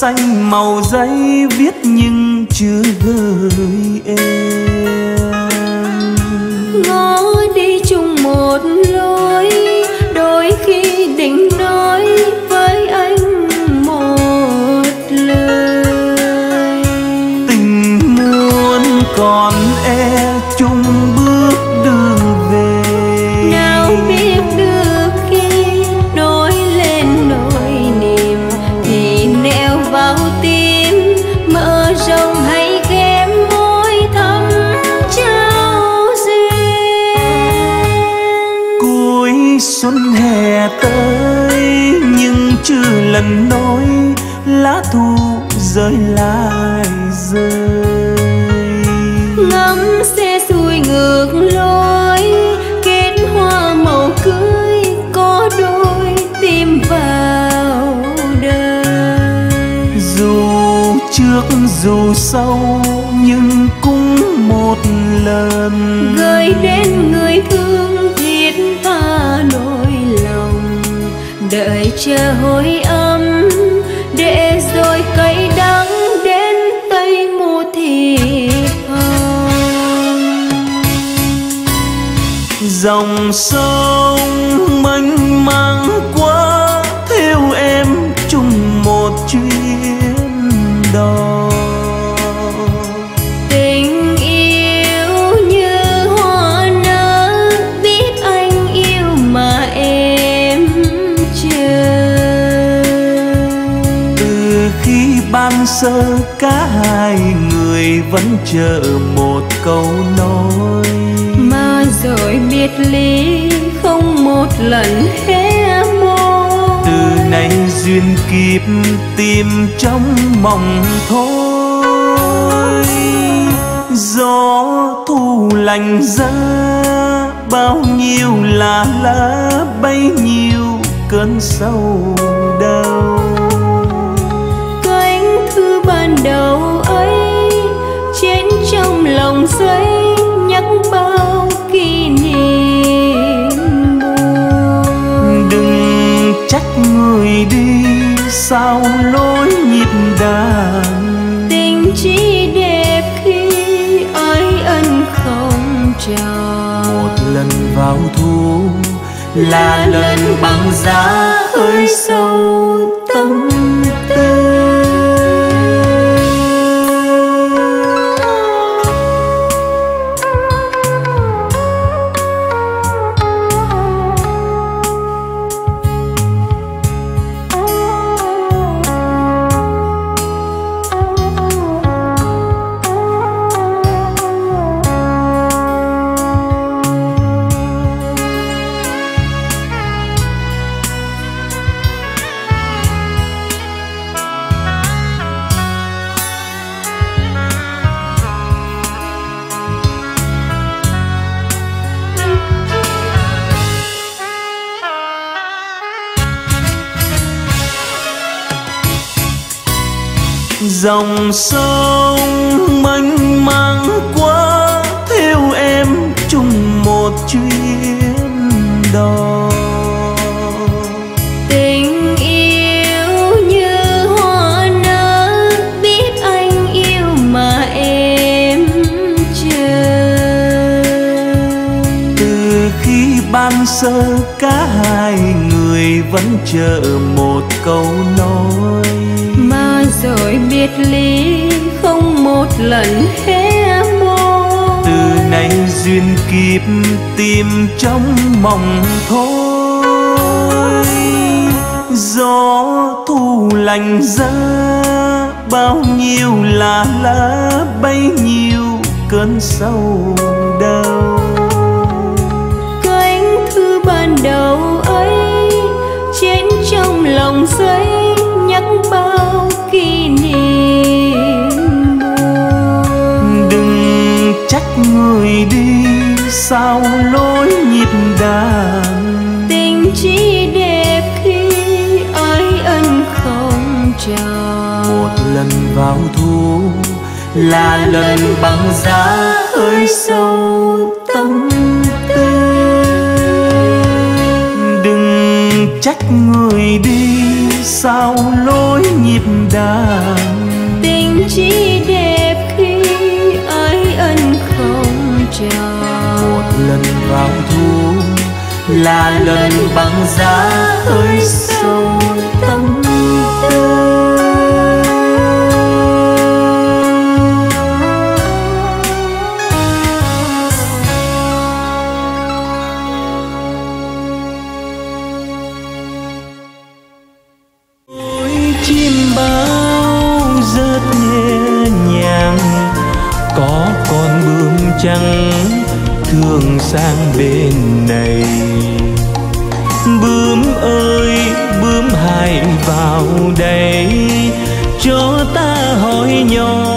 xanh màu giấy viết nhưng chưa gửi em. Ngó đi chung một lối, đôi khi định nói với anh một lời. Tình muốn còn e chung bước đường về, nào biết được khi nổi lên nỗi niềm thì neo vào tim mơ rộng hay ghém môi thắm trao duyên. Cuối xuân hè tới nhưng chưa lần nỗi lá thu rơi lại rơi. Ngắm xe xuôi ngược lối, kết hoa màu cưới có đôi tim vào đời. Dù trước dù sau nhưng cũng một lần gửi đến người thương thiết tha nỗi lòng. Đợi chờ hồi âm để rồi cay đắng đến tây mùa thiệt hồng. Dòng sông mênh mang quá theo em chung một chuyến đò. Tình yêu như hoa nở, biết anh yêu mà em chờ. Từ khi ban sơ cả hai người vẫn chờ một câu nói, rồi biệt ly không một lần hé môi. Từ nay duyên kiếp tìm trong mộng thôi. Gió thu lành ra bao nhiêu là lá, bấy nhiêu cơn sầu đau. Cánh thư ban đầu ấy trên trong lòng giấy nhắc bao kỷ niệm buồn. Đừng trách người đi sao lối nhịp đàn. Tình chỉ đẹp khi ái ân không tròn. Một lần vào thu là lần bằng giá hơi sâu tâm tư. Dòng sông mênh mang quá theo em chung một chuyến đò. Tình yêu như hoa nở, biết anh yêu mà em chờ. Từ khi ban sơ cả hai người vẫn chờ một câu nói, rồi biệt ly không một lần hé môi. Từ nay duyên kiếp tìm trong mộng thôi. Gió thu lành ra bao nhiêu là lá, bấy nhiêu cơn sầu đau. Cánh thư ban đầu ấy trên trong lòng giấy nhắc bao kỷ niệm buồn. Đừng trách người đi sao lối nhịp đàn. Tình chỉ đẹp khi ái ân không tròn. Một lần vào thu là lần băng giá hơi sâu tâm tư. Đừng trách người đi sao lối nhịp đàn. Tình chỉ đẹp khi ái ân không tròn. Một lần vào thu là lần bằng giá hơi sâu tâm tư. Trăng thường sang bên này, bướm ơi bướm hãy vào đây cho ta hỏi nhau.